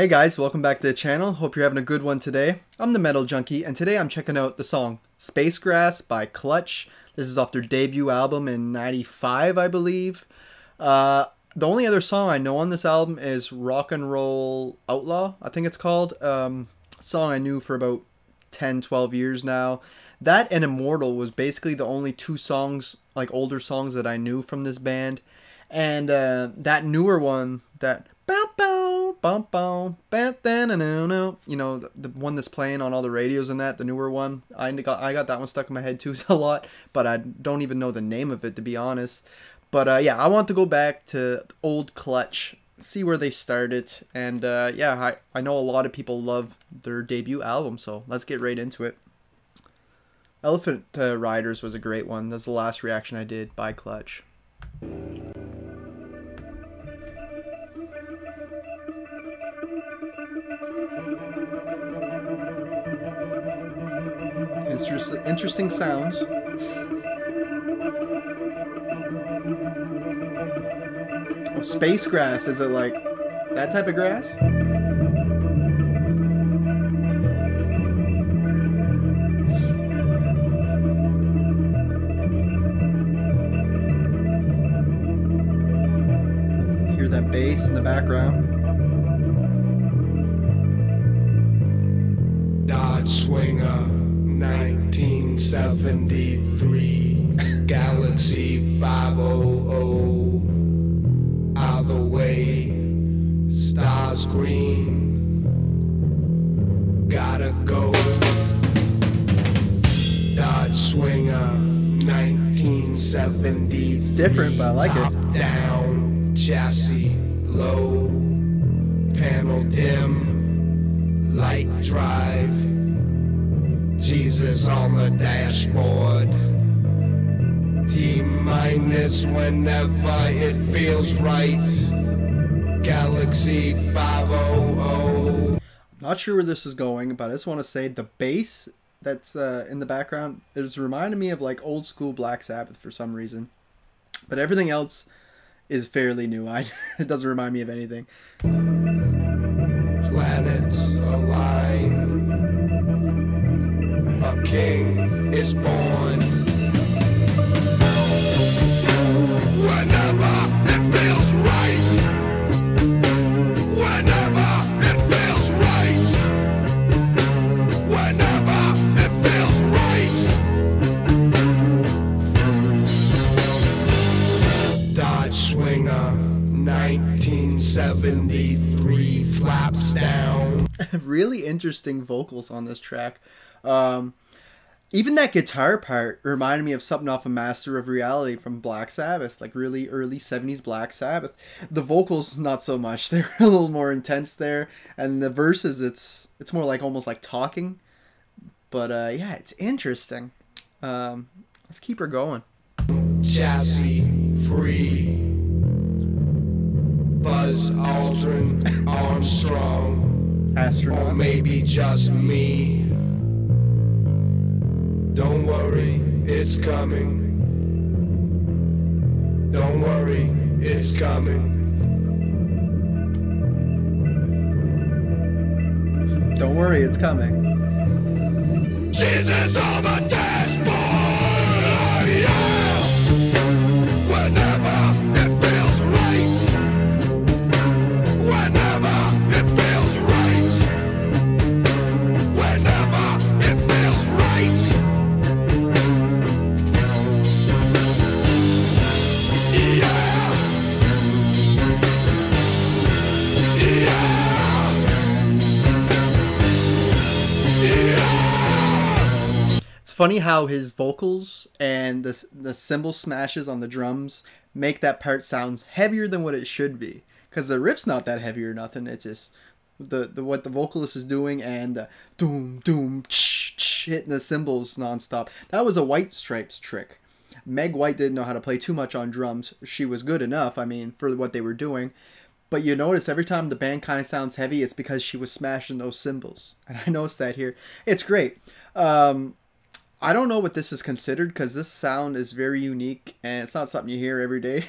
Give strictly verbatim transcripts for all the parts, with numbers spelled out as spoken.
Hey guys, welcome back to the channel. Hope you're having a good one today. I'm the Metal Junkie, and today I'm checking out the song Spacegrass by Clutch. This is off their debut album in ninety-five, I believe. Uh, the only other song I know on this album is Rock and Roll Outlaw, I think it's called. Um, song I knew for about ten, twelve years now. That and Immortal was basically the only two songs, like older songs, that I knew from this band. And uh, that newer one, that... Bum, bum, bam, da, na, na, na. You know, the, the one that's playing on all the radios and that, the newer one. I got, I got that one stuck in my head too a lot, but I don't even know the name of it, to be honest. But uh, yeah, I want to go back to old Clutch, see where they started. And uh, yeah, I, I know a lot of people love their debut album, so let's get right into it. Elephant uh, Riders was a great one. That's the last reaction I did by Clutch. Interesting sounds. Oh, space grass, is it like that type of grass? You hear that bass in the background. Dodge Swinger. nineteen seventy-three, Galaxy five hundred, out the way, stars green, gotta go. Dodge Swinger, nineteen seventy-three, it's different, but I like top it. Down, chassis low, panel dim, light drive. Jesus on the dashboard. T-minus whenever it feels right. Galaxy five hundred. I'm not sure where this is going, but I just want to say the bass that's uh, in the background is reminding me of like old school Black Sabbath for some reason. But everything else is fairly new. I, it doesn't remind me of anything. Planets align. A king is born. Whenever it feels right. Whenever it feels right. Whenever it feels right. Dodge Swinger, nineteen seventy-three, flaps down. Really interesting vocals on this track. Um, even that guitar part reminded me of something off of Master of Reality from Black Sabbath, like really early seventies Black Sabbath. The vocals, not so much. They're a little more intense there, and the verses, it's it's more like almost like talking. But uh, yeah, it's interesting. Um, let's keep her going. Chassis free, Buzz Aldrin, Armstrong, astronaut, or maybe just me. Don't worry, it's coming. Don't worry, it's coming. Don't worry, it's coming. Jesus on the dashboard, yeah. Whenever it feels right. Whenever it feels right. Whenever it feels right. Funny how his vocals and the, the cymbal smashes on the drums make that part sounds heavier than what it should be, because the riff's not that heavy or nothing. It's just the, the what the vocalist is doing and the doom doom ch ch hitting the cymbals nonstop. That was a White Stripes trick. Meg White didn't know how to play too much on drums. She was good enough, I mean, for what they were doing. But you notice every time the band kind of sounds heavy, it's because she was smashing those cymbals. And I noticed that here. It's great. Um... I don't know what this is considered, because this sound is very unique and it's not something you hear every day.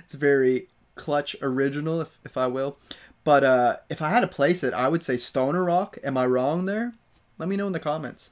It's very Clutch original, if, if I will. But uh, if I had to place it, I would say stoner rock. Am I wrong there? Let me know in the comments.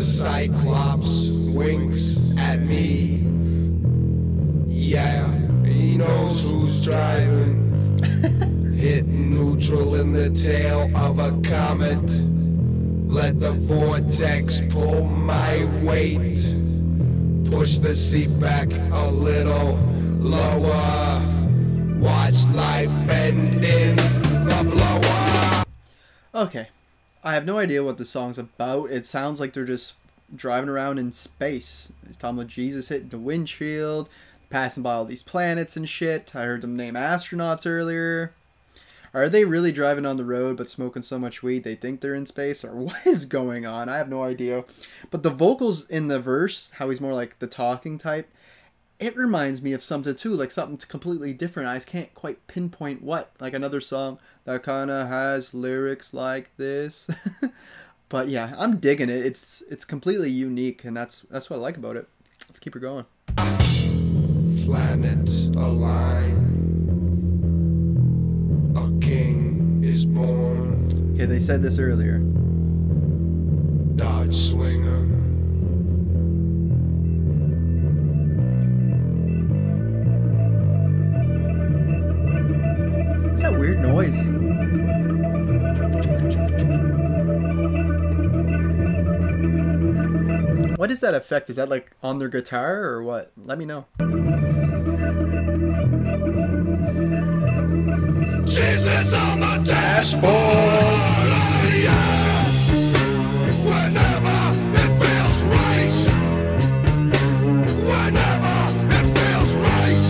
Cyclops winks at me. Yeah, he knows who's driving. Hit neutral in the tail of a comet. Let the vortex pull my weight. Push the seat back a little lower. Watch light bend in the blower. Okay, I have no idea what the song's about. It sounds like they're just driving around in space. It's talking about Jesus hitting the windshield, passing by all these planets and shit. I heard them name astronauts earlier. Are they really driving on the road but smoking so much weed they think they're in space? Or what is going on? I have no idea. But the vocals in the verse, how he's more like the talking type, it reminds me of something too, like something completely different. I can't quite pinpoint what. Like another song that kind of has lyrics like this. But yeah, I'm digging it. It's it's completely unique, and that's that's what I like about it. Let's keep her going. Planets align. A king is born. Okay, they said this earlier. Dodge Swinger. What's that weird noise? What is that effect? Is that like on their guitar or what? Let me know. Jesus on the dashboard, yeah. Whenever it feels right. Whenever it feels right.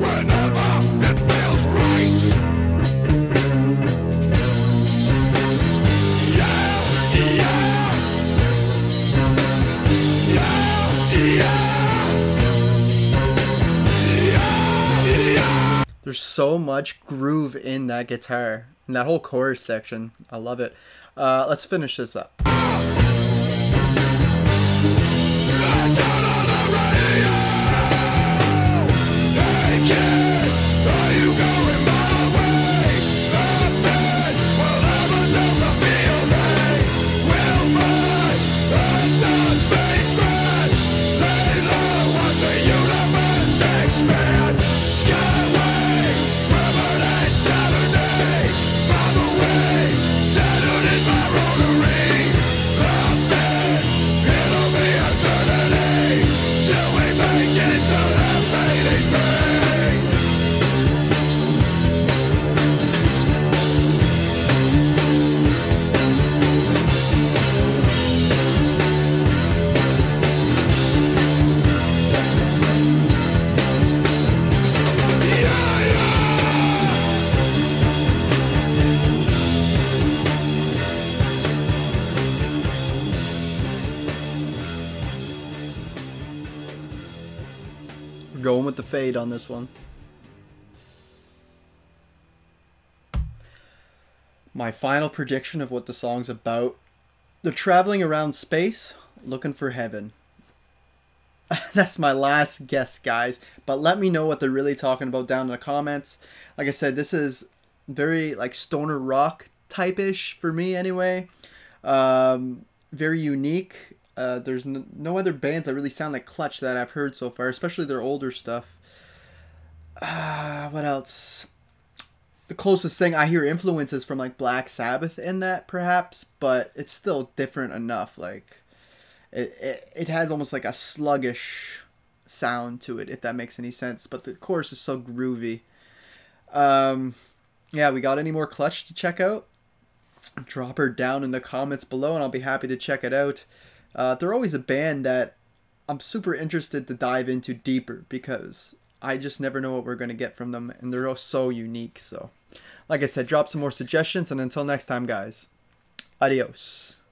Whenever it feels right. There's so much groove in that guitar, in that whole chorus section. I love it. Uh, let's finish this up. Going with the fade on this one. My final prediction of what the song's about. They're traveling around space looking for heaven. That's my last guess, guys. But let me know what they're really talking about down in the comments. Like I said, this is very like stoner rock type-ish for me anyway. Um, very unique. Uh, there's no, no other bands that really sound like Clutch that I've heard so far, especially their older stuff. Uh, Uh, what else? The closest thing I hear influences from like Black Sabbath in that perhaps, but it's still different enough. Like it, it, it has almost like a sluggish sound to it, if that makes any sense. But the chorus is so groovy. Um, yeah, we got any more Clutch to check out? Drop her down in the comments below and I'll be happy to check it out. Uh, they're always a band that I'm super interested to dive into deeper because I just never know what we're going to get from them, and they're all so unique. So like I said, drop some more suggestions, and until next time guys, adios.